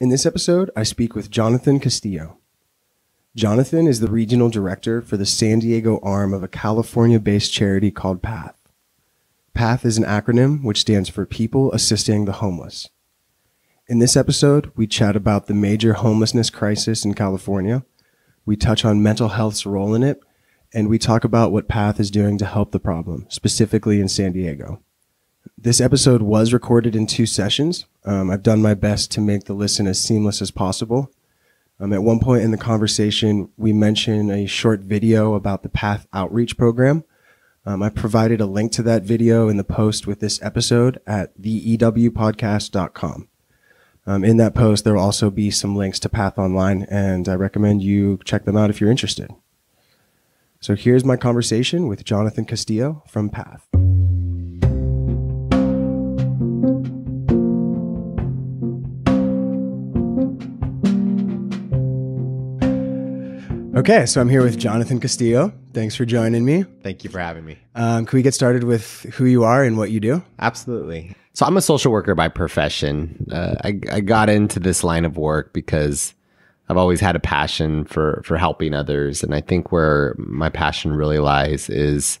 In this episode, I speak with Jonathan Castillo. Jonathan is the regional director for the San Diego arm of a California-based charity called PATH. PATH is an acronym which stands for People Assisting the Homeless. In this episode, we chat about the major homelessness crisis in California. We touch on mental health's role in it, and we talk about what PATH is doing to help the problem, specifically in San Diego. This episode was recorded in two sessions. I've done my best to make the listen as seamless as possible. At one point in the conversation, we mentioned a short video about the PATH Outreach Program. I provided a link to that video in the post with this episode at theewpodcast.com. In that post, there will also be some links to PATH Online, and I recommend you check them out if you're interested. So here's my conversation with Jonathan Castillo from PATH. Okay, so I'm here with Jonathan Castillo. Thanks for joining me. Thank you for having me. Can we get started with who you are and what you do? Absolutely. So I'm a social worker by profession. I got into this line of work because I've always had a passion for helping others. And I think where my passion really lies is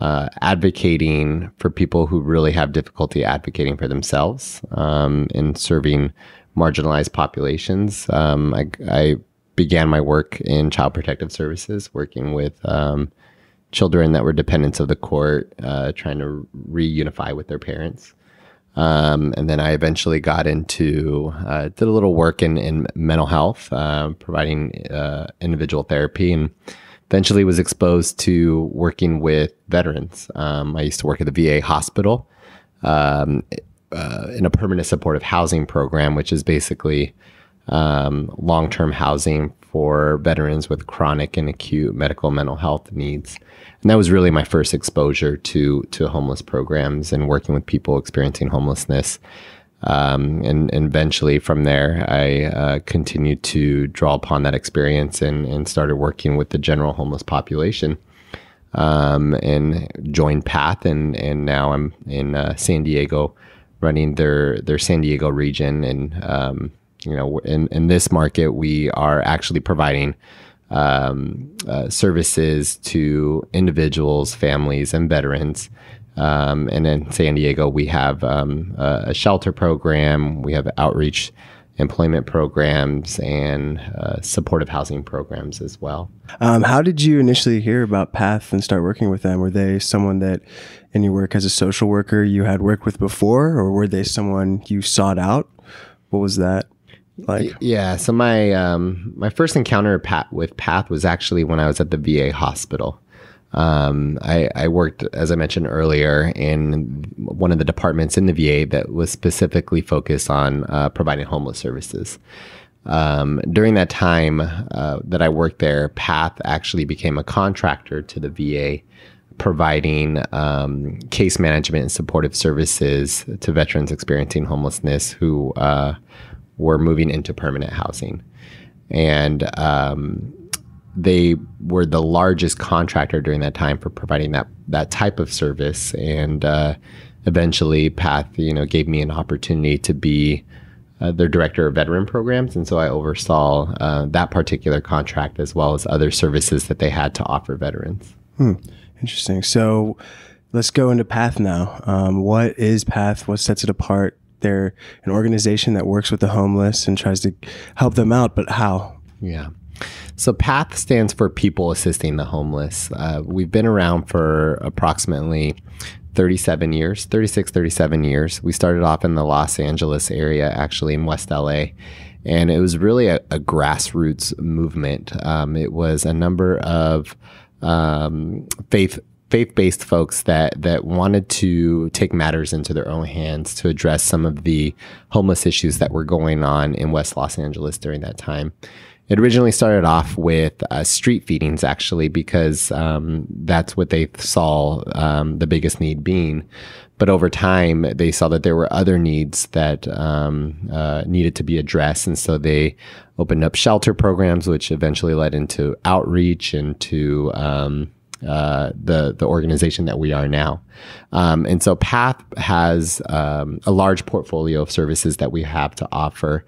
advocating for people who really have difficulty advocating for themselves and serving marginalized populations. I began my work in Child Protective Services, working with children that were dependents of the court, trying to reunify with their parents. And then I eventually got into, did a little work in mental health, providing individual therapy, and eventually was exposed to working with veterans. I used to work at the VA hospital in a permanent supportive housing program, which is basically long-term housing for veterans with chronic and acute medical and mental health needs. And that was really my first exposure to homeless programs and working with people experiencing homelessness. And eventually from there, I continued to draw upon that experience and started working with the general homeless population and joined PATH. And now I'm in San Diego running their San Diego region. And, you know, in this market, we are actually providing services to individuals, families, and veterans. And in San Diego, we have a shelter program, we have outreach employment programs, and supportive housing programs as well. How did you initially hear about PATH and start working with them? Were they someone that in your work as a social worker you had worked with before, or were they someone you sought out? What was that like? Yeah, so my my first encounter with PATH was actually when I was at the VA hospital. I worked, as I mentioned earlier, in one of the departments in the VA that was specifically focused on providing homeless services. During that time that I worked there, PATH actually became a contractor to the VA, providing case management and supportive services to veterans experiencing homelessness who were moving into permanent housing. And they were the largest contractor during that time for providing that type of service. And eventually PATH, you know, gave me an opportunity to be their director of veteran programs. And so I oversaw that particular contract as well as other services that they had to offer veterans. Hmm. Interesting. So let's go into PATH now. What is PATH? What sets it apart? They're an organization that works with the homeless and tries to help them out, but how? Yeah. So PATH stands for People Assisting the Homeless. We've been around for approximately 37 years, 36, 37 years. We started off in the Los Angeles area, actually in West LA. And it was really a grassroots movement. It was a number of faith-based folks that wanted to take matters into their own hands to address some of the homeless issues that were going on in West Los Angeles during that time. It originally started off with street feedings, actually, because that's what they saw the biggest need being. But over time, they saw that there were other needs that needed to be addressed. And so they opened up shelter programs, which eventually led into outreach and to the organization that we are now. And so PATH has a large portfolio of services that we have to offer.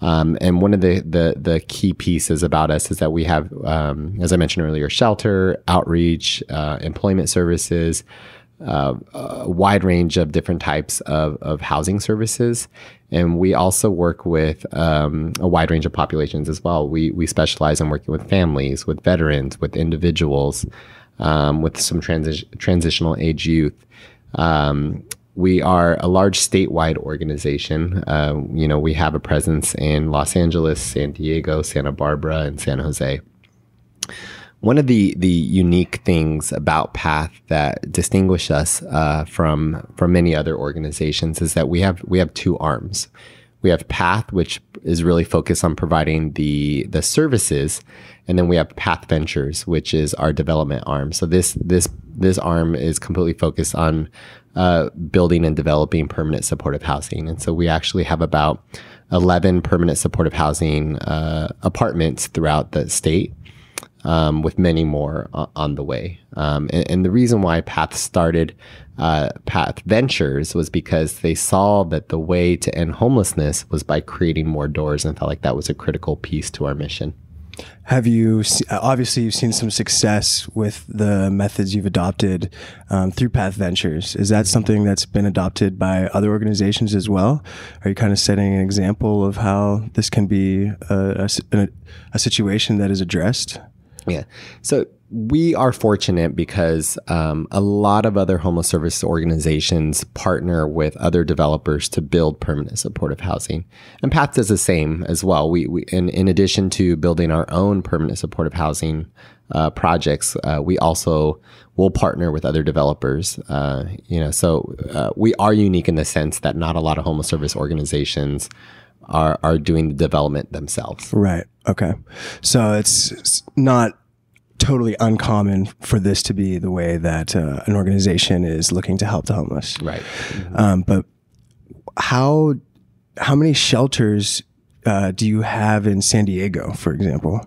And one of the key pieces about us is that we have, as I mentioned earlier, shelter, outreach, employment services, a wide range of different types of housing services. And we also work with a wide range of populations as well. We specialize in working with families, with veterans, with individuals, with some transitional age youth. We are a large statewide organization. You know, we have a presence in Los Angeles, San Diego, Santa Barbara, and San Jose. One of the unique things about PATH that distinguish us from many other organizations is that we have two arms. We have PATH, which is really focused on providing the services, and then we have PATH Ventures, which is our development arm. So this arm is completely focused on building and developing permanent supportive housing. And so we actually have about 11 permanent supportive housing apartments throughout the state. With many more on the way. And the reason why PATH started PATH Ventures was because they saw that the way to end homelessness was by creating more doors, and felt like that was a critical piece to our mission. Have you, obviously you've seen some success with the methods you've adopted through PATH Ventures. Is that something that's been adopted by other organizations as well? Are you kind of setting an example of how this can be a situation that is addressed? Yeah. So we are fortunate because a lot of other homeless service organizations partner with other developers to build permanent supportive housing. And PATH does the same as well. In addition to building our own permanent supportive housing projects, we also will partner with other developers. You know, so we are unique in the sense that not a lot of homeless service organizations are doing the development themselves. Right. Okay. So it's not totally uncommon for this to be the way that an organization is looking to help the homeless. Right. Mm-hmm. But how many shelters do you have in San Diego, for example?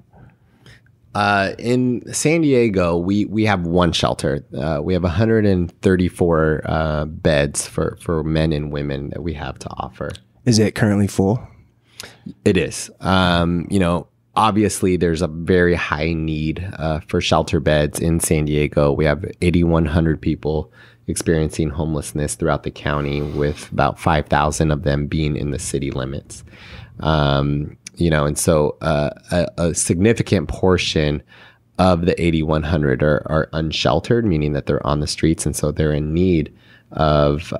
In San Diego, we have one shelter. We have 134 beds for men and women that we have to offer. Is it currently full? It is. You know, obviously there's a very high need for shelter beds in San Diego. We have 8,100 people experiencing homelessness throughout the county, with about 5,000 of them being in the city limits. You know, and so a significant portion of the 8,100 are unsheltered, meaning that they're on the streets, and so they're in need of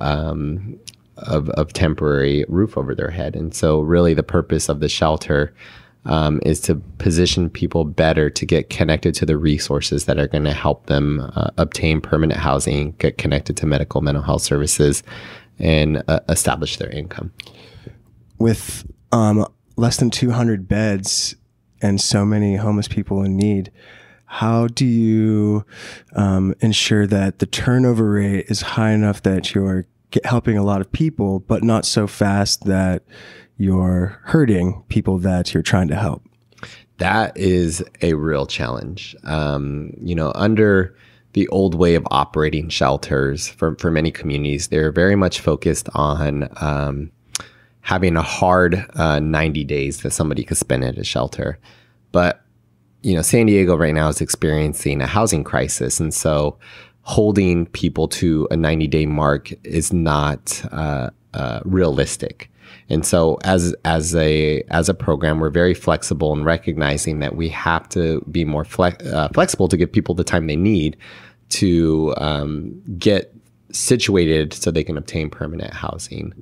temporary roof over their head. And so really the purpose of the shelter is to position people better to get connected to the resources that are going to help them obtain permanent housing, get connected to medical, mental health services, and establish their income. With less than 200 beds and so many homeless people in need, how do you ensure that the turnover rate is high enough that you're helping a lot of people, but not so fast that you're hurting people that you're trying to help? That is a real challenge. You know, under the old way of operating shelters for many communities, they're very much focused on having a hard 90 days that somebody could spend at a shelter. But, you know, San Diego right now is experiencing a housing crisis. And so holding people to a 90-day mark is not realistic. And so as a program, we're very flexible in recognizing that we have to be more flexible to give people the time they need to get situated so they can obtain permanent housing.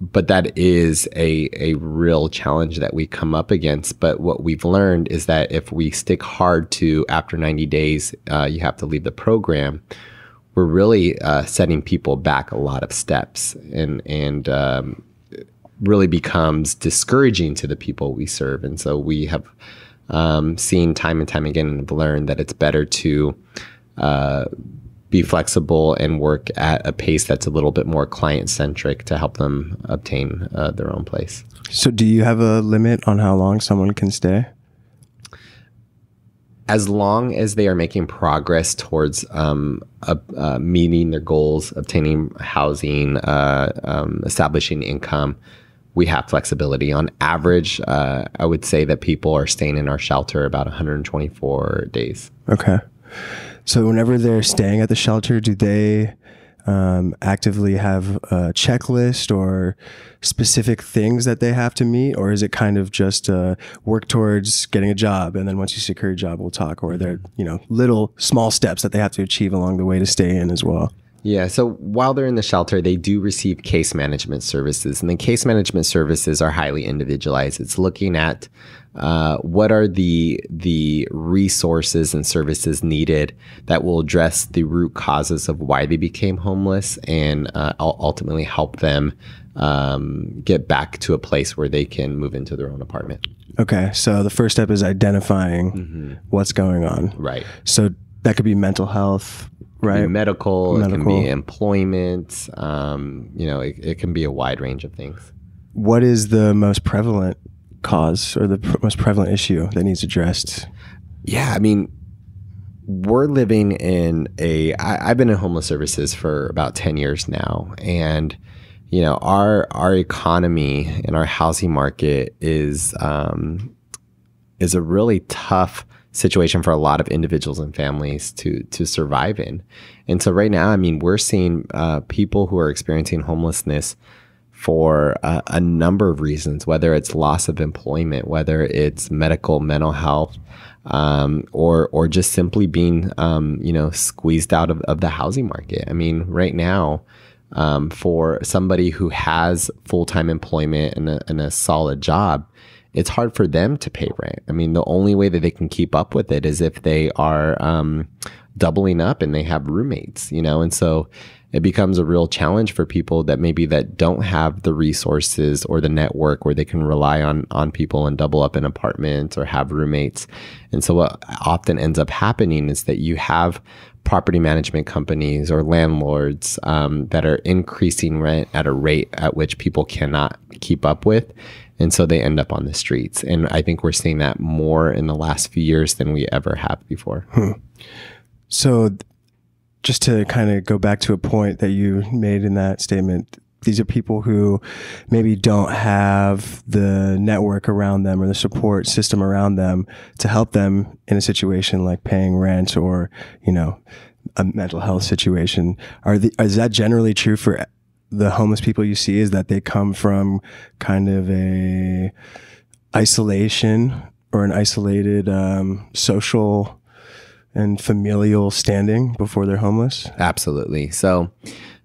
But that is a real challenge that we come up against. But what we've learned is that if we stick hard to after 90 days, you have to leave the program, we're really setting people back a lot of steps, and it really becomes discouraging to the people we serve. And so we have seen time and time again and have learned that it's better to be flexible and work at a pace that's a little bit more client-centric to help them obtain their own place. So do you have a limit on how long someone can stay? as long as they are making progress towards meeting their goals, obtaining housing, establishing income, we have flexibility. On average, I would say that people are staying in our shelter about 124 days. Okay. So whenever they're staying at the shelter, do they actively have a checklist or specific things that they have to meet? Or is it kind of just work towards getting a job, and then once you secure a job, we'll talk? Or are there, you know, little small steps that they have to achieve along the way to stay in as well? Yeah. So while they're in the shelter, they do receive case management services, and the case management services are highly individualized. It's looking at what are the resources and services needed that will address the root causes of why they became homeless, and ultimately help them get back to a place where they can move into their own apartment. Okay. So the first step is identifying what's going on. Right. So that could be mental health. Right. Medical, it can be employment, you know, it can be a wide range of things. What is the most prevalent cause or the most prevalent issue that needs addressed? Yeah, I mean, we're living in I've been in homeless services for about 10 years now. And, you know, our economy and our housing market is a really tough situation for a lot of individuals and families to survive in. And so right now, I mean, we're seeing people who are experiencing homelessness for a number of reasons, whether it's loss of employment, whether it's medical, mental health, or just simply being, you know, squeezed out of the housing market. I mean, right now, for somebody who has full-time employment and a solid job, it's hard for them to pay rent. I mean, the only way that they can keep up with it is if they are doubling up and they have roommates, you know? And so it becomes a real challenge for people that maybe that don't have the resources or the network where they can rely on people and double up in apartments or have roommates. And so what often ends up happening is that you have property management companies or landlords that are increasing rent at a rate at which people cannot keep up with. And so they end up on the streets. And I think we're seeing that more in the last few years than we ever have before. So just to kind of go back to a point that you made in that statement, these are people who maybe don't have the network around them or the support system around them to help them in a situation like paying rent or, you know, a mental health situation. Is that generally true for the homeless people you see, is that they come from kind of a isolation or an isolated social and familial standing before they're homeless? Absolutely. So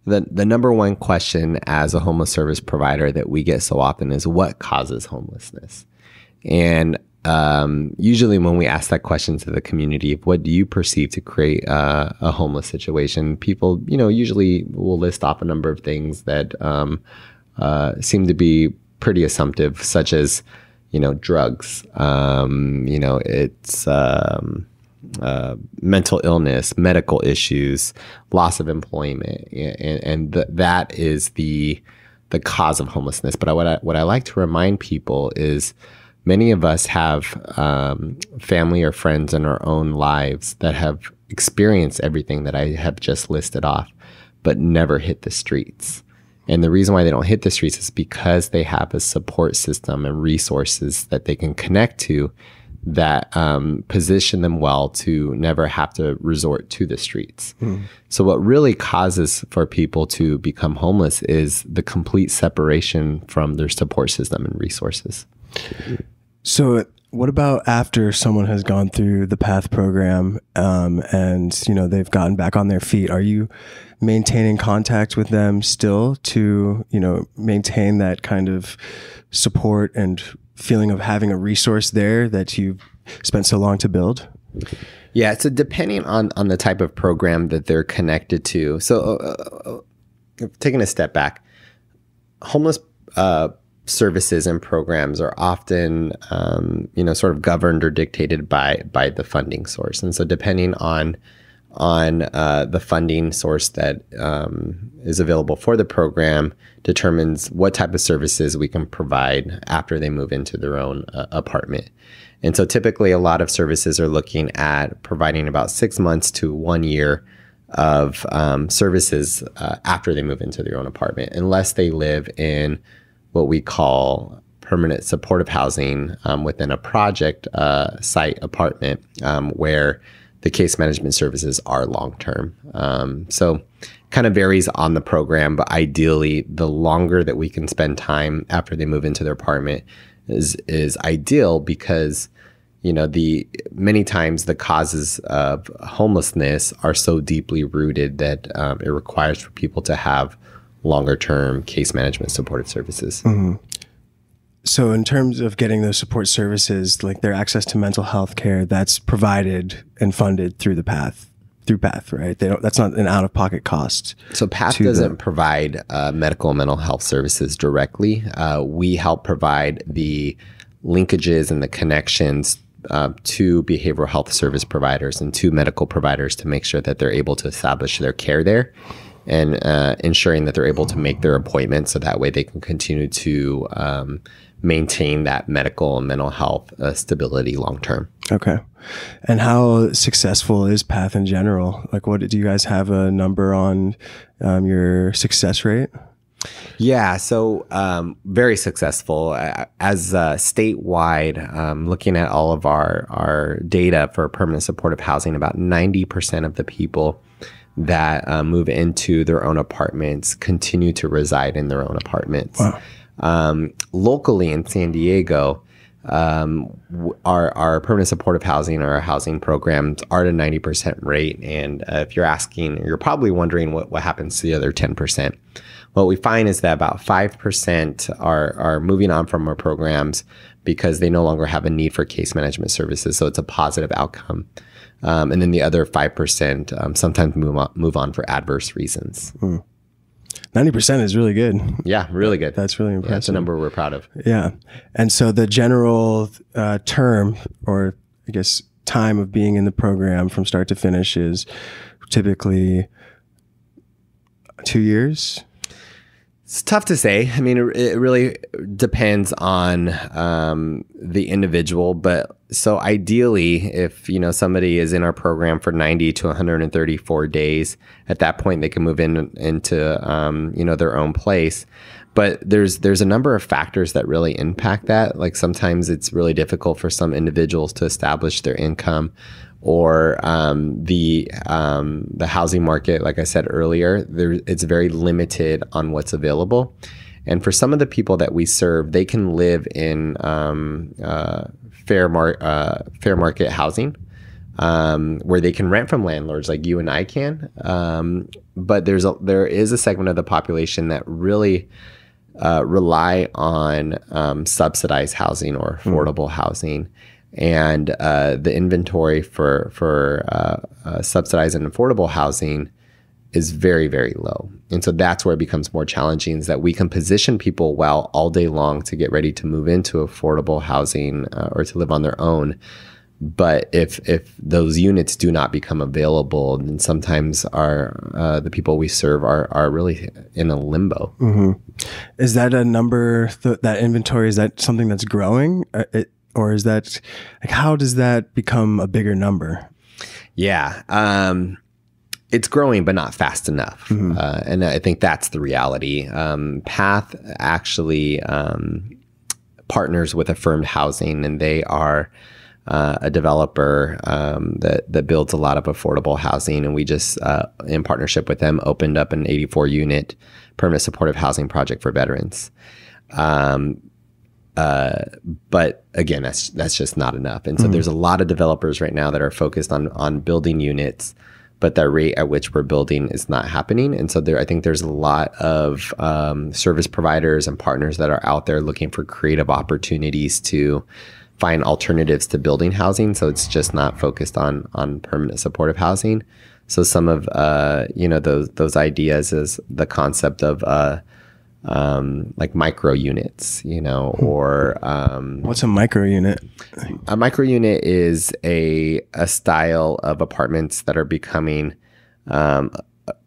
the number one question as a homeless service provider that we get so often is, what causes homelessness? And usually when we ask that question to the community, what do you perceive to create a homeless situation? People, you know, usually will list off a number of things that seem to be pretty assumptive, such as, you know, drugs, you know, it's mental illness, medical issues, loss of employment, and that is the cause of homelessness. But what I like to remind people is, many of us have family or friends in our own lives that have experienced everything that I have just listed off, but never hit the streets. And the reason why they don't hit the streets is because they have a support system and resources that they can connect to that position them well to never have to resort to the streets. So what really causes for people to become homeless is the complete separation from their support system and resources. So what about after someone has gone through the PATH program and, you know, they've gotten back on their feet? Are you maintaining contact with them still to, you know, maintain that kind of support and feeling of having a resource there that you've spent so long to build? Yeah, so depending on the type of program that they're connected to. So taking a step back, homeless services and programs are often, you know, sort of governed or dictated by the funding source. And so depending on on the funding source that is available for the program determines what type of services we can provide after they move into their own apartment. And so typically a lot of services are looking at providing about 6 months to 1 year of services after they move into their own apartment, unless they live in what we call permanent supportive housing within a project site apartment where the case management services are long-term. So kind of varies on the program, but ideally the longer that we can spend time after they move into their apartment is ideal, because many times the causes of homelessness are so deeply rooted that it requires for people to have longer-term case management supportive services. Mm-hmm. So in terms of getting those support services, like their access to mental health care, that's provided and funded through the PATH, right? They don't, that's not an out-of-pocket cost. So PATH doesn't provide medical and mental health services directly. We help provide the linkages and the connections to behavioral health service providers and to medical providers to make sure that they're able to establish their care there, and ensuring that they're able to make their appointments so that way they can continue to maintain that medical and mental health stability long-term. Okay. And how successful is PATH in general? Like, what do you guys have a number on your success rate? Yeah, so very successful. As statewide, looking at all of our data for permanent supportive housing, about 90% of the people that move into their own apartments continue to reside in their own apartments. Wow. Locally in San Diego, our permanent supportive housing or our housing programs are at a 90% rate. And if you're asking, you're probably wondering what happens to the other 10%. What we find is that about 5% are moving on from our programs because they no longer have a need for case management services. So it's a positive outcome. And then the other 5% sometimes move on for adverse reasons. Mm. 90% is really good. Yeah, really good. That's really impressive. Yeah, that's a number we're proud of. Yeah. And so the general term, or I guess time of being in the program from start to finish, is typically 2 years? It's tough to say. I mean, it really depends on the individual. But so ideally, if somebody is in our program for 90 to 134 days, at that point they can move into their own place. But there's a number of factors that really impact that. Like sometimes it's really difficult for some individuals to establish their income, or the housing market, like I said earlier, it's very limited on what's available. And for some of the people that we serve, they can live in fair market housing where they can rent from landlords like you and I can. But there is a segment of the population that really rely on subsidized housing or affordable housing. And the inventory for subsidized and affordable housing is very, very low. And so that's where it becomes more challenging, is that we can position people well all day long to get ready to move into affordable housing or to live on their own. But if those units do not become available, then sometimes the people we serve are really in a limbo. Mm-hmm. Is that a number, that inventory, is that something that's growing? Or is that, like, how does that become a bigger number? Yeah, it's growing, but not fast enough. Mm-hmm. And I think that's the reality. PATH actually partners with Affirmed Housing, and they are a developer that builds a lot of affordable housing. And we just, in partnership with them, opened up an 84-unit permanent supportive housing project for veterans. But again, that's just not enough. And so there's a lot of developers right now that are focused on building units, but the rate at which we're building is not happening. And so I think there's a lot of service providers and partners that are out there looking for creative opportunities to find alternatives to building housing. So it's just not focused on permanent supportive housing. So some of those ideas is the concept of like micro units, you know, or what's a micro unit? A micro unit is a style of apartments that are becoming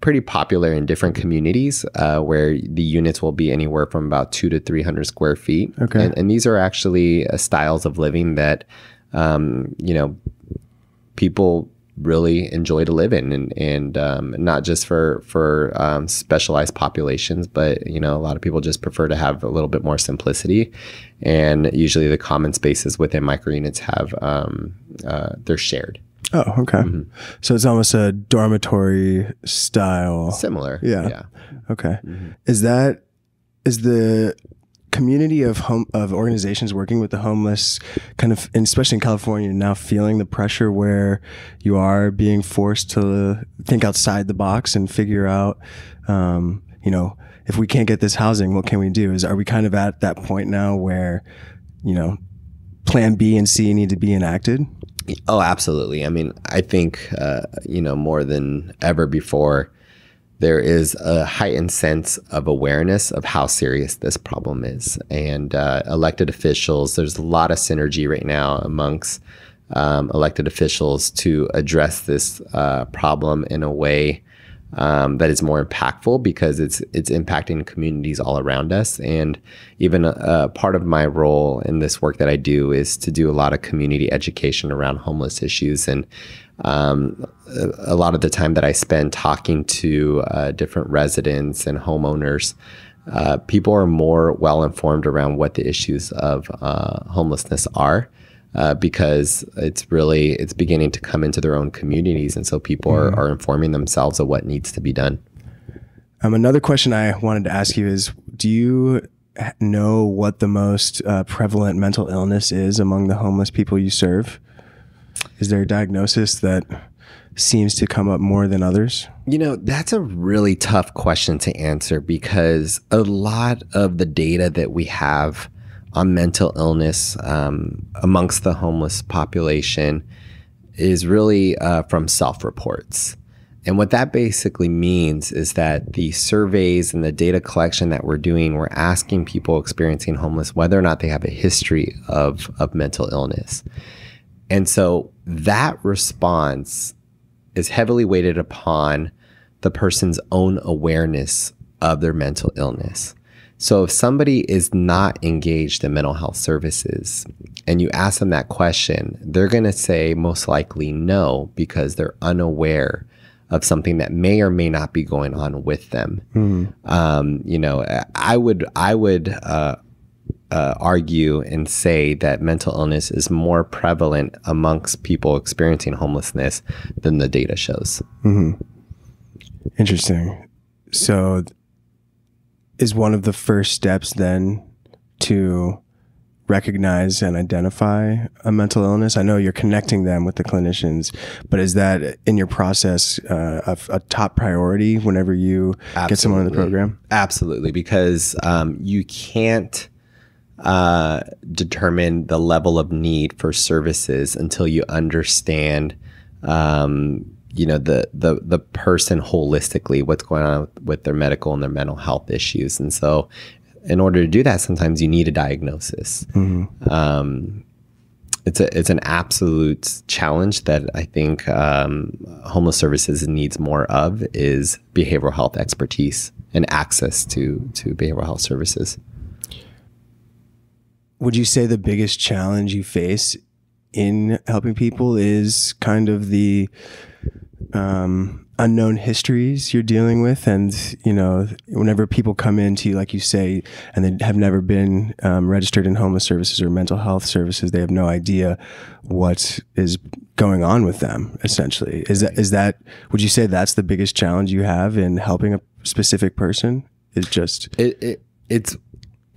pretty popular in different communities, where the units will be anywhere from about 200 to 300 square feet. Okay. And these are actually styles of living that, you know, people really enjoy to live in, and not just for specialized populations, but, you know, a lot of people just prefer to have a little bit more simplicity. And usually the common spaces within micro units have, they're shared. Oh, okay. Mm-hmm. So it's almost a dormitory style. Similar. Yeah. Yeah. Okay. Mm-hmm. Is the community of organizations working with the homeless kind of, and especially in California now, feeling the pressure where you are being forced to think outside the box and figure out, you know, if we can't get this housing, what can we do? Are we kind of at that point now where, you know, plan B and C need to be enacted? Oh, absolutely. I mean, I think, you know, more than ever before, there is a heightened sense of awareness of how serious this problem is. And elected officials, there's a lot of synergy right now amongst elected officials to address this problem in a way that is more impactful, because it's impacting communities all around us. And even part of my role in this work that I do is to do a lot of community education around homeless issues. And a lot of the time that I spend talking to different residents and homeowners, people are more well-informed around what the issues of homelessness are. Because it's beginning to come into their own communities. And so people are informing themselves of what needs to be done. Another question I wanted to ask you is, do you know what the most prevalent mental illness is among the homeless people you serve? Is there a diagnosis that seems to come up more than others? You know, that's a really tough question to answer, because a lot of the data that we have on mental illness amongst the homeless population is really from self-reports. And what that basically means is that the surveys and the data collection that we're doing, we're asking people experiencing homeless whether or not they have a history of mental illness. And so that response is heavily weighted upon the person's own awareness of their mental illness. So if somebody is not engaged in mental health services and you ask them that question, they're going to say most likely no, because they're unaware of something that may or may not be going on with them. Mm-hmm. You know, I would argue and say that mental illness is more prevalent amongst people experiencing homelessness than the data shows. Mm-hmm. Interesting. So is one of the first steps then to recognize and identify a mental illness? I know you're connecting them with the clinicians, but is that in your process a top priority whenever you Absolutely. Get someone in the program? Absolutely, because you can't determine the level of need for services until you understand you know, the person holistically, what's going on with their medical and their mental health issues. And so in order to do that, sometimes you need a diagnosis. Mm-hmm. It's an absolute challenge that I think homeless services needs more of, is behavioral health expertise and access to behavioral health services. Would you say the biggest challenge you face in helping people is kind of the unknown histories you're dealing with? And, you know, whenever people come into you, like you say, and they have never been registered in homeless services or mental health services, they have no idea what is going on with them, essentially. Is that, would you say that's the biggest challenge you have in helping a specific person? Is just...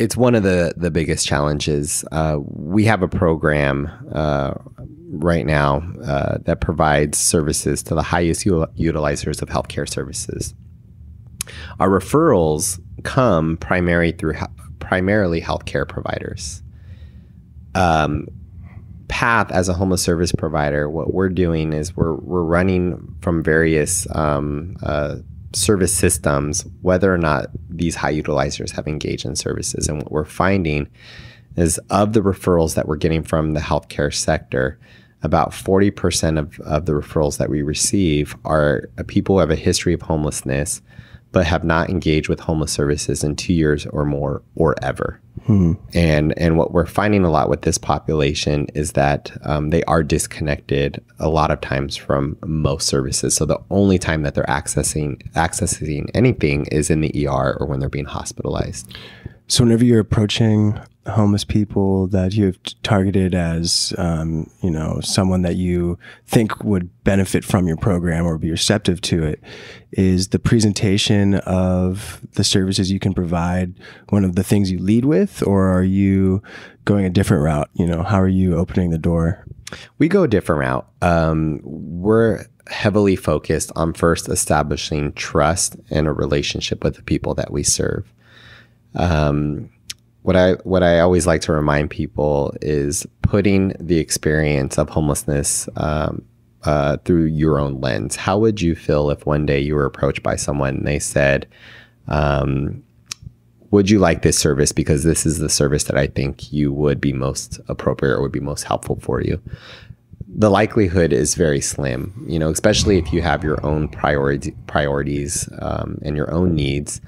It's one of the biggest challenges. We have a program right now that provides services to the highest utilizers of healthcare services. Our referrals come primarily healthcare providers. PATH, as a homeless service provider, what we're doing is we're running from various service systems, whether or not these high utilizers have engaged in services. And what we're finding is of the referrals that we're getting from the healthcare sector, about 40% of the referrals that we receive are people who have a history of homelessness, but have not engaged with homeless services in 2 years or more or ever. Hmm. And what we're finding a lot with this population is that they are disconnected a lot of times from most services. So the only time that they're accessing anything is in the ER or when they're being hospitalized. So whenever you're approaching homeless people that you've targeted as, you know, someone that you think would benefit from your program or be receptive to it, is the presentation of the services you can provide one of the things you lead with, or are you going a different route? You know, how are you opening the door? We go a different route. We're heavily focused on first establishing trust and a relationship with the people that we serve. What I always like to remind people is putting the experience of homelessness through your own lens. How would you feel if one day you were approached by someone and they said, would you like this service? Because this is the service that I think you would be most appropriate or would be most helpful for you. The likelihood is very slim, you know, especially if you have your own priorities and your own needs.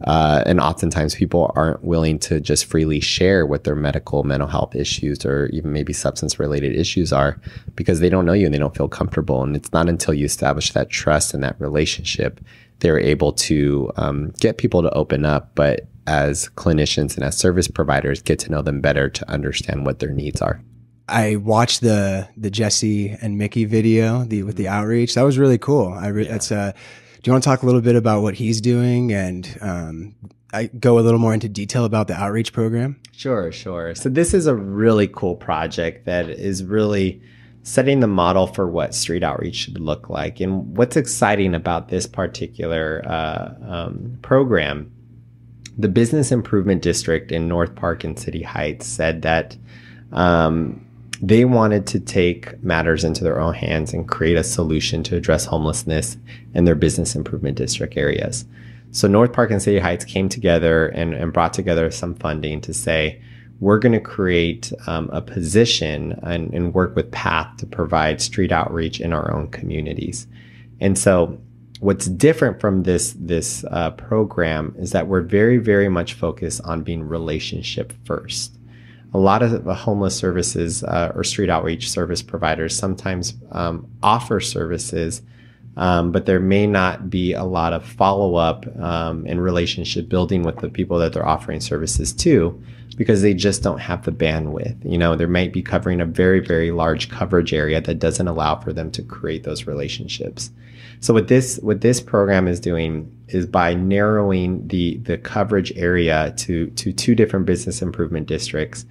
And oftentimes people aren't willing to just freely share what their mental health issues or even maybe substance related issues are, because they don't know you and they don't feel comfortable. And it's not until you establish that trust and that relationship, they're able to get people to open up. But as clinicians and as service providers, get to know them better to understand what their needs are. I watched the Jesse and Mickey video with the outreach. That was really cool. Do you want to talk a little bit about what he's doing and go a little more into detail about the outreach program? Sure. So this is a really cool project that is really setting the model for what street outreach should look like. And what's exciting about this particular program, the Business Improvement District in North Park and City Heights said that they wanted to take matters into their own hands and create a solution to address homelessness in their business improvement district areas. So North Park and City Heights came together and brought together some funding to say, we're going to create a position and work with PATH to provide street outreach in our own communities. And so what's different from this program is that we're very, very much focused on being relationship first. A lot of the homeless services or street outreach service providers sometimes offer services, but there may not be a lot of follow-up and relationship building with the people that they're offering services to, because they just don't have the bandwidth. You know, they might be covering a very, very large coverage area that doesn't allow for them to create those relationships. So what this program is doing is by narrowing the coverage area to two different business improvement districts,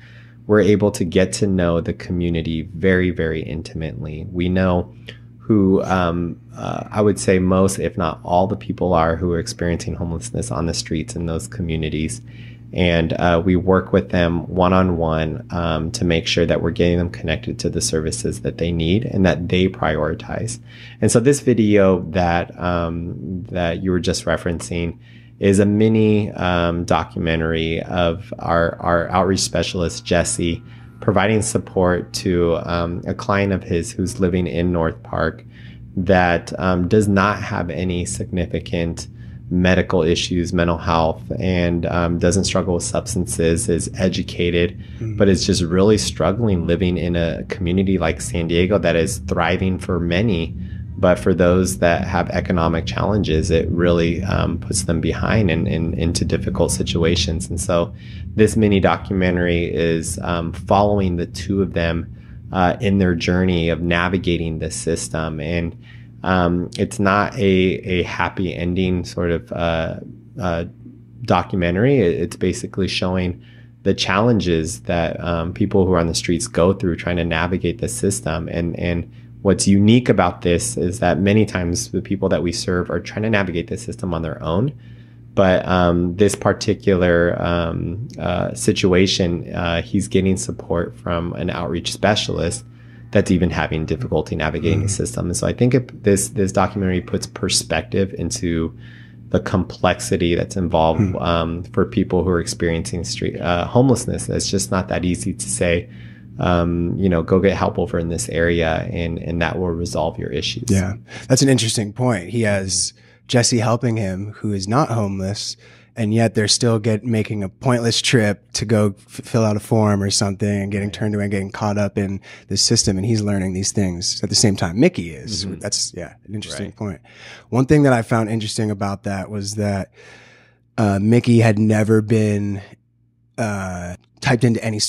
we're able to get to know the community very, very intimately. We know who I would say most, if not all, the people are who are experiencing homelessness on the streets in those communities. And we work with them one-on-one to make sure that we're getting them connected to the services that they need and that they prioritize. And so this video that that you were just referencing is a mini documentary of our outreach specialist, Jesse, providing support to a client of his who's living in North Park that does not have any significant medical issues, mental health, and doesn't struggle with substances, is educated, but is just really struggling living in a community like San Diego that is thriving for many, but for those that have economic challenges, it really puts them behind and into difficult situations. And so this mini documentary is following the two of them in their journey of navigating the system. And it's not a happy ending sort of documentary. It's basically showing the challenges that people who are on the streets go through trying to navigate the system. And what's unique about this is that many times the people that we serve are trying to navigate the system on their own. But this particular situation, he's getting support from an outreach specialist that's even having difficulty navigating the system. And so I think this documentary puts perspective into the complexity that's involved for people who are experiencing street homelessness. It's just not that easy to say, go get help over in this area and that will resolve your issues. Yeah, that's an interesting point. He has Jesse helping him, who is not homeless, and yet they're still making a pointless trip to go fill out a form or something and getting turned away and getting caught up in the system. And he's learning these things at the same time Mickey is. Mm-hmm. That's an interesting point. One thing that I found interesting about that was that Mickey had never been typed into any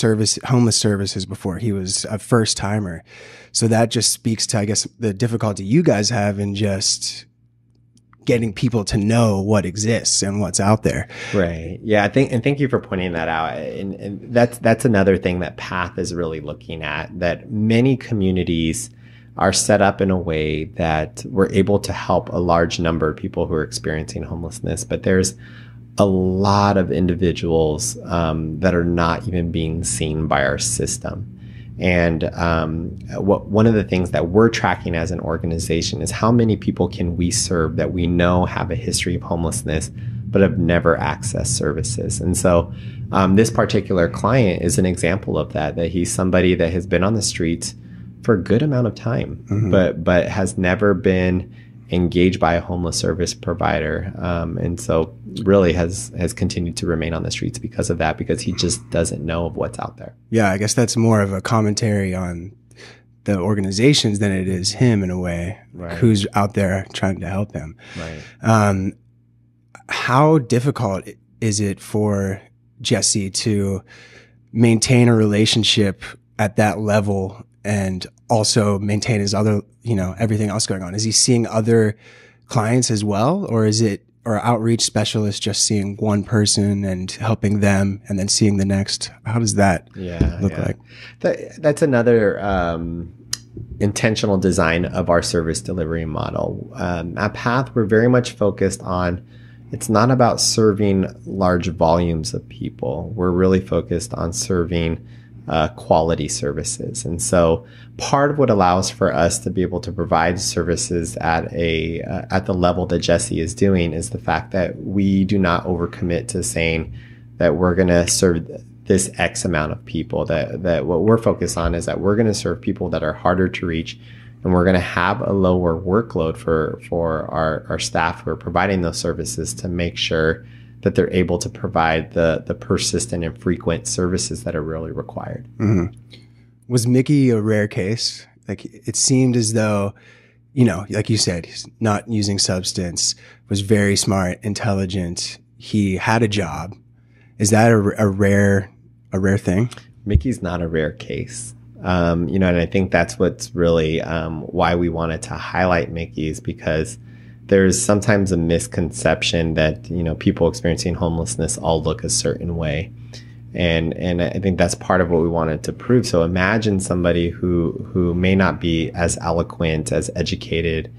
homeless services before. He was a first timer. So that just speaks to, I guess, the difficulty you guys have in just getting people to know what exists and what's out there. Right. Yeah. And thank you for pointing that out. And that's another thing that PATH is really looking at, that many communities are set up in a way that we're able to help a large number of people who are experiencing homelessness, but there's a lot of individuals that are not even being seen by our system. And one of the things that we're tracking as an organization is how many people can we serve that we know have a history of homelessness but have never accessed services. And so this particular client is an example of that he's somebody that has been on the streets for a good amount of time, but has never been engaged by a homeless service provider. And so really has continued to remain on the streets because of that, because he just doesn't know of what's out there. Yeah, I guess that's more of a commentary on the organizations than it is him in a way, who's out there trying to help him. Right. How difficult is it for Jesse to maintain a relationship at that level and also maintain his other, everything else going on? Is he seeing other clients as well? Or or outreach specialists just seeing one person and helping them and then seeing the next? How does that look like? That's another intentional design of our service delivery model. At PATH, we're very much focused on, it's not about serving large volumes of people. We're really focused on serving quality services. And so part of what allows for us to be able to provide services at the level that Jesse is doing is the fact that we do not overcommit to saying that we're going to serve this X amount of people, that what we're focused on is that we're going to serve people that are harder to reach, and we're going to have a lower workload for our staff who are providing those services to make sure that they're able to provide the persistent and frequent services that are really required. Mm-hmm. Was Mickey a rare case? Like, it seemed as though, like you said, he's not using substance, was very smart, intelligent. He had a job. Is that a rare thing? Mickey's not a rare case. And I think that's what's really why we wanted to highlight Mickey, is because there's sometimes a misconception that, people experiencing homelessness all look a certain way. And I think that's part of what we wanted to prove. So imagine somebody who may not be as eloquent, as educated,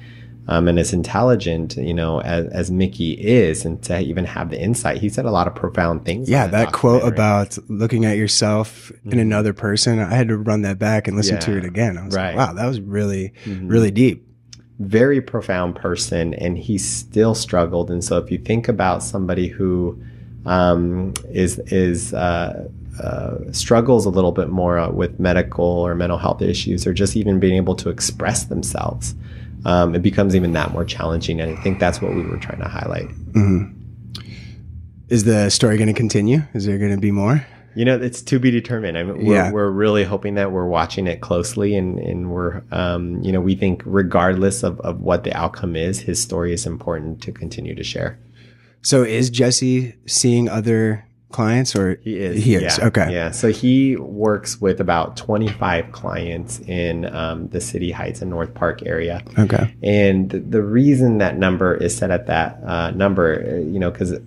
and as intelligent, as Mickey is, and to even have the insight. He said a lot of profound things. Yeah, that quote about looking at yourself in another person, I had to run that back and listen to it again. I was like, wow, that was really, really deep. Very profound person, and he still struggled. And so if you think about somebody who struggles a little bit more with medical or mental health issues, or just even being able to express themselves, it becomes even that more challenging. And I think that's what we were trying to highlight. Mm-hmm. Is the story going to continue? Is there going to be more? It's to be determined. I mean, we're really hoping that we're watching it closely, and we're, we think regardless of what the outcome is, his story is important to continue to share. So is Jesse seeing other clients, or? He is. Yeah. Okay. Yeah. So he works with about 25 clients in the City Heights and North Park area. Okay. And the reason that number is set at that number, because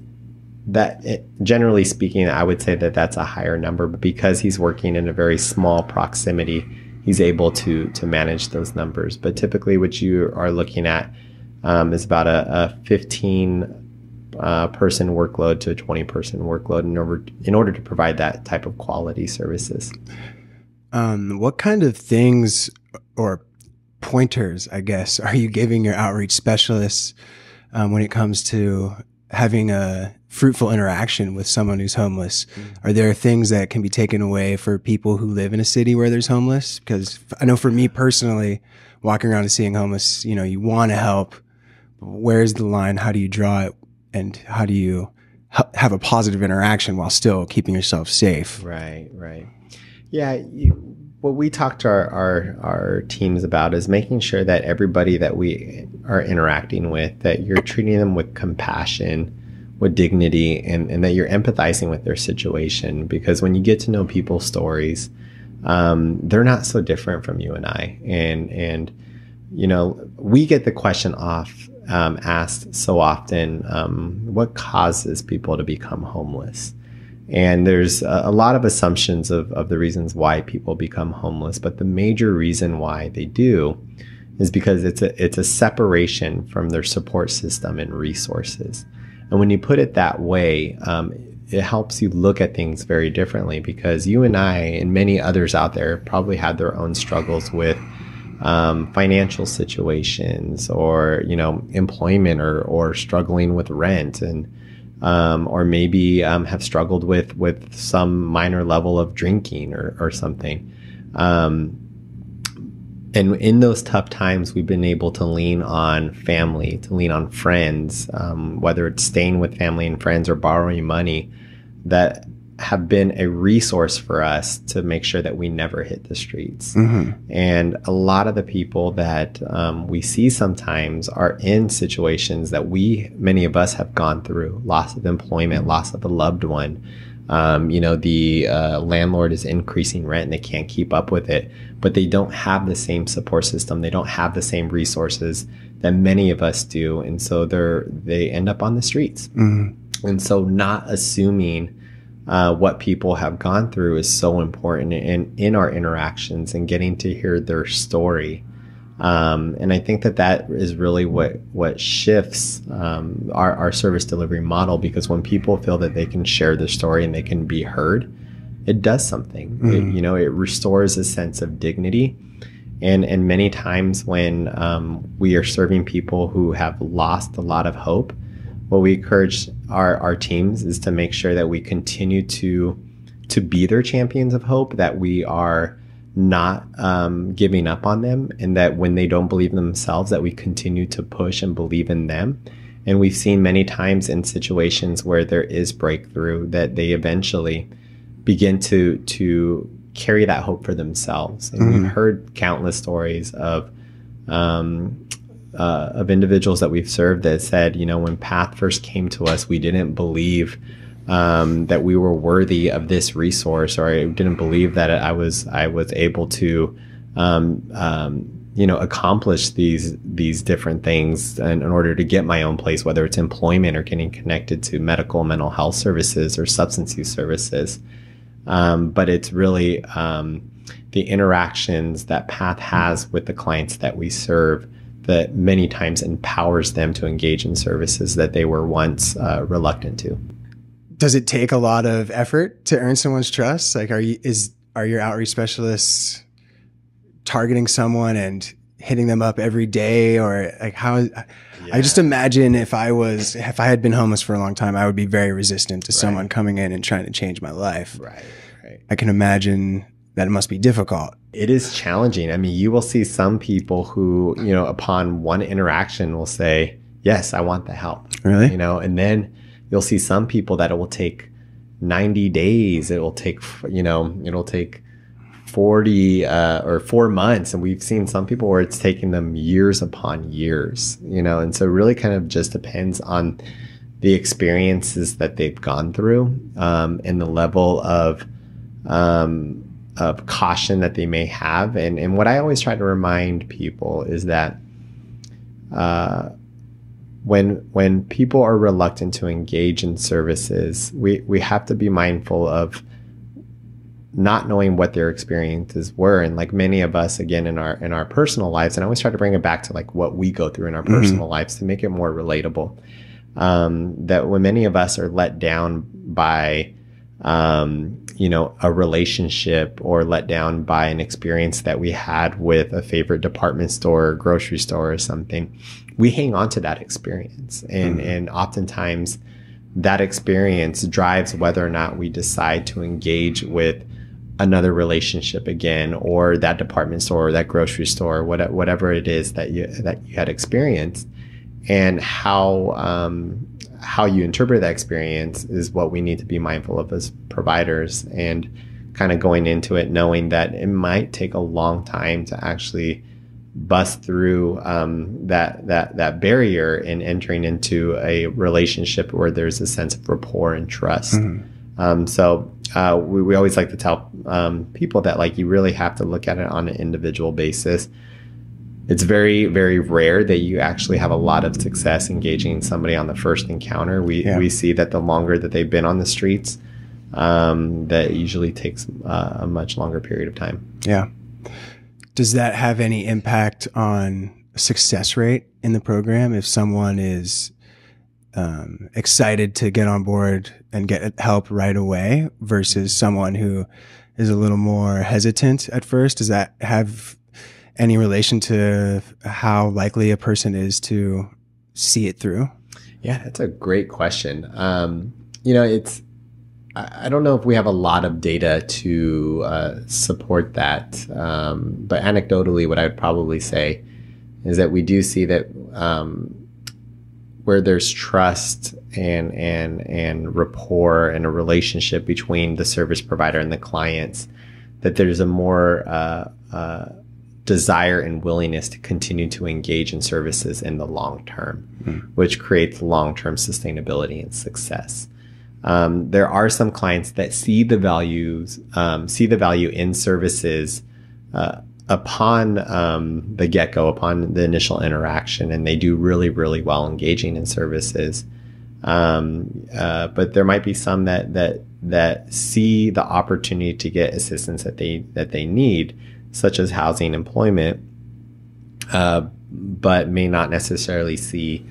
generally speaking, I would say that that's a higher number, but because he's working in a very small proximity, he's able to manage those numbers. But typically what you are looking at is about a 15-person workload to a 20-person workload in order to provide that type of quality services. What kind of things or pointers, I guess, are you giving your outreach specialists when it comes to having a fruitful interaction with someone who's homeless? Mm-hmm. Are there things that can be taken away for people who live in a city where there's homeless? Because I know for me personally, walking around and seeing homeless, you know, you want to help. Where's the line? How do you draw it? And how do you have a positive interaction while still keeping yourself safe? Right, right. Yeah, what we talk to our teams about is making sure that everybody that we are interacting with, that you're treating them with compassion, with dignity, and that you're empathizing with their situation. Because when you get to know people's stories, they're not so different from you and I. And you know, we get the question asked so often, what causes people to become homeless? And there's a lot of assumptions of the reasons why people become homeless, but the major reason why they do is because it's a separation from their support system and resources. And when you put it that way, it helps you look at things very differently, because you and I and many others out there probably have their own struggles with financial situations, or, you know, employment, or struggling with rent, and or maybe have struggled with some minor level of drinking or something. And in those tough times, we've been able to lean on family, to lean on friends, whether it's staying with family and friends or borrowing money, that have been a resource for us to make sure that we never hit the streets. Mm-hmm. And a lot of the people that we see sometimes are in situations that many of us have gone through: loss of employment, loss of a loved one. You know, the landlord is increasing rent and they can't keep up with it, but they don't have the same support system. They don't have the same resources that many of us do. And so they end up on the streets. Mm-hmm. And so not assuming what people have gone through is so important in our interactions and getting to hear their story. And I think that is really what shifts our service delivery model, because when people feel that they can share their story and they can be heard, it does something. Mm. It restores a sense of dignity. And many times when we are serving people who have lost a lot of hope, what we encourage our teams is to make sure that we continue to be their champions of hope, that we are not giving up on them, and that when they don't believe in themselves, that we continue to push and believe in them. And we've seen many times in situations where there is breakthrough that they eventually begin to carry that hope for themselves. And we've heard countless stories of individuals that we've served that said, when PATH first came to us, we didn't believe that we were worthy of this resource, or I didn't believe that I was able to accomplish these different things in order to get my own place, whether it's employment or getting connected to medical and mental health services or substance use services. But it's really the interactions that PATH has with the clients that we serve that many times empowers them to engage in services that they were once reluctant to. Does it take a lot of effort to earn someone's trust? Like, are your outreach specialists targeting someone and hitting them up every day, or like how? Yeah. I just imagine if I had been homeless for a long time, I would be very resistant to someone coming in and trying to change my life. Right, right. I can imagine that it must be difficult. It is challenging. I mean, you will see some people who, upon one interaction will say, yes, I want the help. Really? And then you'll see some people that it will take 90 days. It will take, it'll take 40 or 4 months. And we've seen some people where it's taking them years upon years, and so it really kind of just depends on the experiences that they've gone through and the level of caution that they may have. And what I always try to remind people is that when people are reluctant to engage in services, we have to be mindful of not knowing what their experiences were. And like many of us, again, in our personal lives, and I always try to bring it back to like what we go through in our personal lives to make it more relatable, that when many of us are let down by you know, a relationship or let down by an experience that we had with a favorite department store or grocery store or something, we hang on to that experience. And, and oftentimes that experience drives whether or not we decide to engage with another relationship again, or that department store or that grocery store, whatever it is that you had experienced. And how you interpret that experience is what we need to be mindful of as providers, and kind of going into it knowing that it might take a long time to actually bust through that barrier in entering into a relationship where there's a sense of rapport and trust. So we always like to tell people that, like, you really have to look at it on an individual basis. It's very, very rare that you actually have a lot of success engaging somebody on the first encounter. We see that the longer that they've been on the streets, that usually takes a much longer period of time. Yeah. Does that have any impact on success rate in the program? If someone is excited to get on board and get help right away versus someone who is a little more hesitant at first, does that have any relation to how likely a person is to see it through? Yeah, that's a great question. You know, I don't know if we have a lot of data to support that, but anecdotally, what I would probably say is that we do see that where there's trust and rapport and a relationship between the service provider and the clients, that there's a more desire and willingness to continue to engage in services in the long term, which creates long-term sustainability and success. There are some clients that see the value in services upon the get-go, upon the initial interaction, and they do really, really well engaging in services. But there might be some that see the opportunity to get assistance that they need, such as housing, employment, but may not necessarily see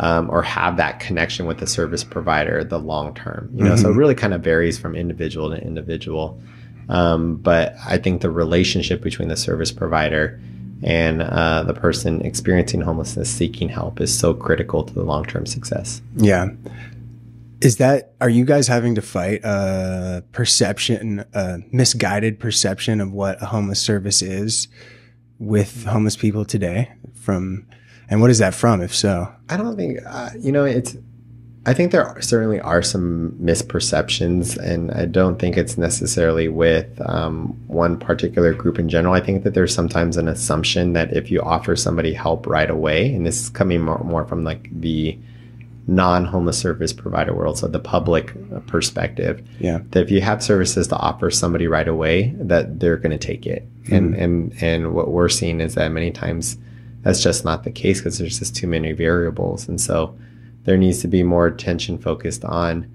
or have that connection with the service provider the long term. You know, so it really kind of varies from individual to individual. But I think the relationship between the service provider and the person experiencing homelessness seeking help is so critical to the long-term success. Yeah. Are you guys having to fight a perception, a misguided perception of what a homeless service is with homeless people today? And what is that from, if so? I don't think, you know, I think there certainly are some misperceptions, and I don't think it's necessarily with one particular group in general. I think that there's sometimes an assumption that if you offer somebody help right away, and this is coming more from like the non-homeless service provider world, so the public perspective, that if you have services to offer somebody right away, that they're going to take it. And what we're seeing is that many times that's just not the case, because there's just too many variables. And so there needs to be more attention focused on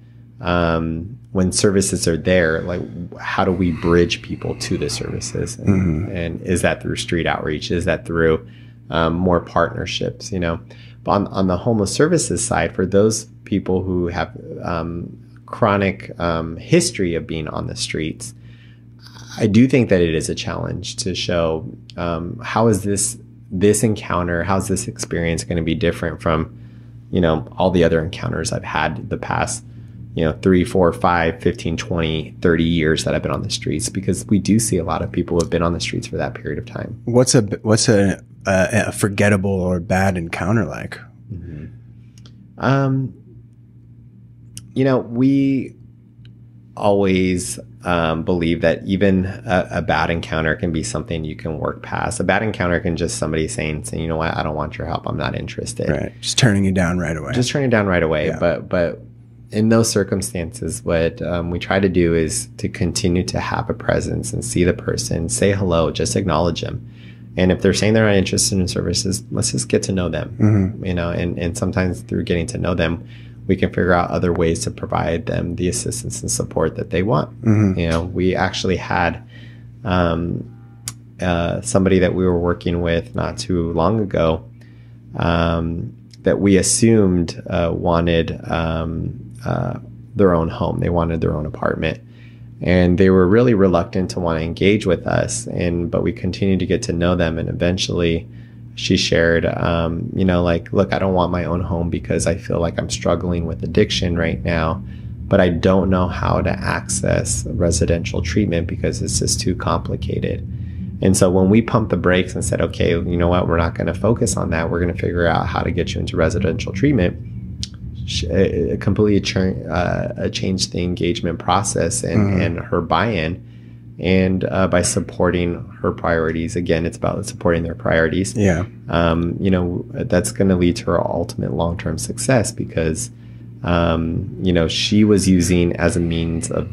when services are there, like, how do we bridge people to the services? And, and is that through street outreach? Is that through more partnerships, you know? But on the homeless services side, for those people who have chronic history of being on the streets, I do think that it is a challenge to show how is this encounter, how's this experience going to be different from, you know, all the other encounters I've had the past, you know, 3, 4, 5, 15, 20, 30 years that I've been on the streets, because we do see a lot of people who have been on the streets for that period of time. What's a forgettable or bad encounter like? You know, we always believe that even a bad encounter can be something you can work past. A bad encounter can just somebody saying, you know what, I don't want your help, I'm not interested. Right. Just turning you down right away. Yeah. But in those circumstances, what we try to do is to continue to have a presence and see the person, say hello, just acknowledge them. And if they're saying they're not interested in services, let's just get to know them, you know, and sometimes through getting to know them, we can figure out other ways to provide them the assistance and support that they want. You know, we actually had somebody that we were working with not too long ago that we assumed wanted their own home. They wanted their own apartment. And they were really reluctant to want to engage with us, but we continued to get to know them. And eventually she shared, you know, like, look, I don't want my own home because I feel like I'm struggling with addiction right now, but I don't know how to access residential treatment because it's just too complicated. And so when we pumped the brakes and said, okay, you know what, we're not going to focus on that. We're going to figure out how to get you into residential treatment. It completely changed the engagement process and her buy-in. And by supporting her priorities, again, it's about supporting their priorities. Yeah. You know, that's going to lead to her ultimate long-term success because, you know, she was using as a means of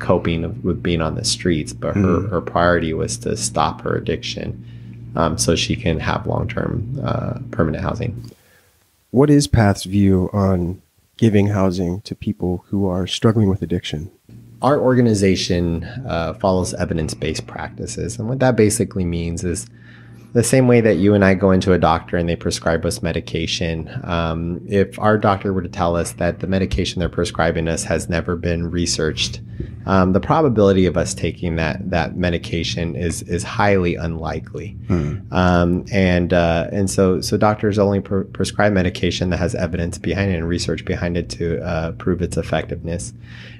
coping with being on the streets, but her priority was to stop her addiction so she can have long-term permanent housing. What is PATH's view on giving housing to people who are struggling with addiction? Our organization follows evidence-based practices. And what that basically means is the same way that you and I go into a doctor and they prescribe us medication. If our doctor were to tell us that the medication they're prescribing us has never been researched, the probability of us taking that medication is highly unlikely. And so doctors only prescribe medication that has evidence behind it and research behind it to prove its effectiveness.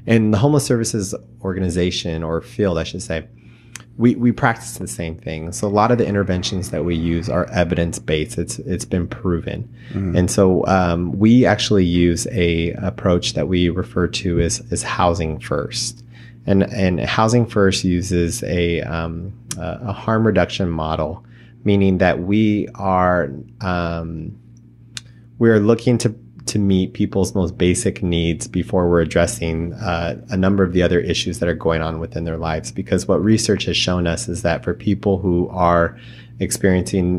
And the homeless services organization, or field, I should say, we practice the same thing. So a lot of the interventions that we use are evidence-based. It's been proven. And so we actually use an approach that we refer to as Housing First. And Housing First uses a harm reduction model, meaning that we're looking to meet people's most basic needs before we're addressing a number of the other issues that are going on within their lives. Because what research has shown us is that for people who are experiencing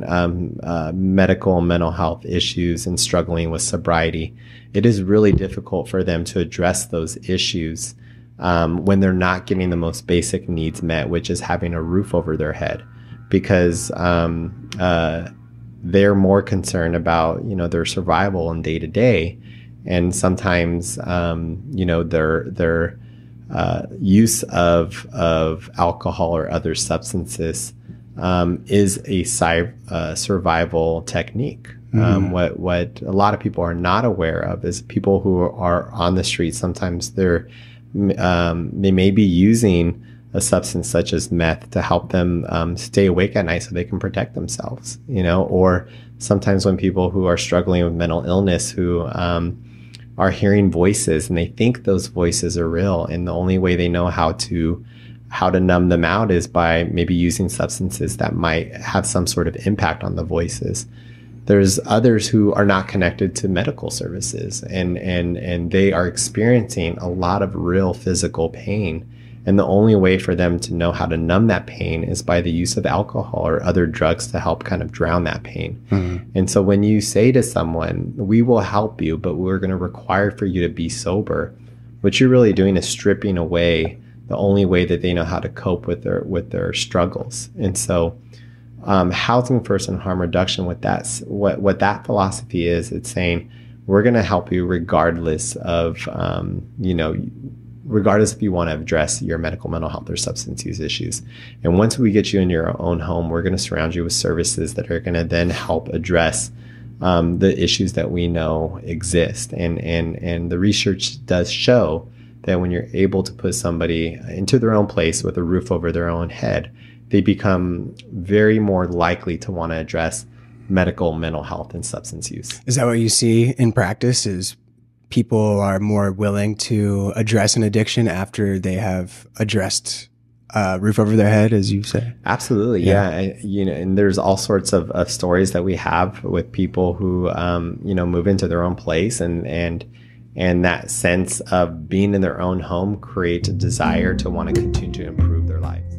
medical and mental health issues and struggling with sobriety, it is really difficult for them to address those issues when they're not getting the most basic needs met, which is having a roof over their head, because they're more concerned about, you know, their survival and day to day. And sometimes, you know, their use of alcohol or other substances is a survival technique. What a lot of people are not aware of is people who are on the street, sometimes they may be using a substance such as meth to help them stay awake at night so they can protect themselves, you know. Or sometimes when people who are struggling with mental illness who are hearing voices and they think those voices are real, and the only way they know how to numb them out is by maybe using substances that might have some sort of impact on the voices. There's others who are not connected to medical services and they are experiencing a lot of real physical pain. And the only way for them to know how to numb that pain is by the use of alcohol or other drugs to help kind of drown that pain. And so when you say to someone, we will help you, but we're going to require for you to be sober, what you're really doing is stripping away the only way that they know how to cope with their struggles. And so Housing First and harm reduction, what that philosophy is, it's saying, we're going to help you regardless of, you know, regardless if you want to address your medical, mental health, or substance use issues. And once we get you in your own home, we're going to surround you with services that are going to then help address the issues that we know exist. And the research does show that when you're able to put somebody into their own place with a roof over their own head, they become very more likely to want to address medical, mental health, and substance use. Is that what you see in practice, is people are more willing to address an addiction after they have addressed roof over their head, as you say? Absolutely. Yeah. You know, and there's all sorts of stories that we have with people who, you know, move into their own place and that sense of being in their own home creates a desire to want to continue to improve their lives.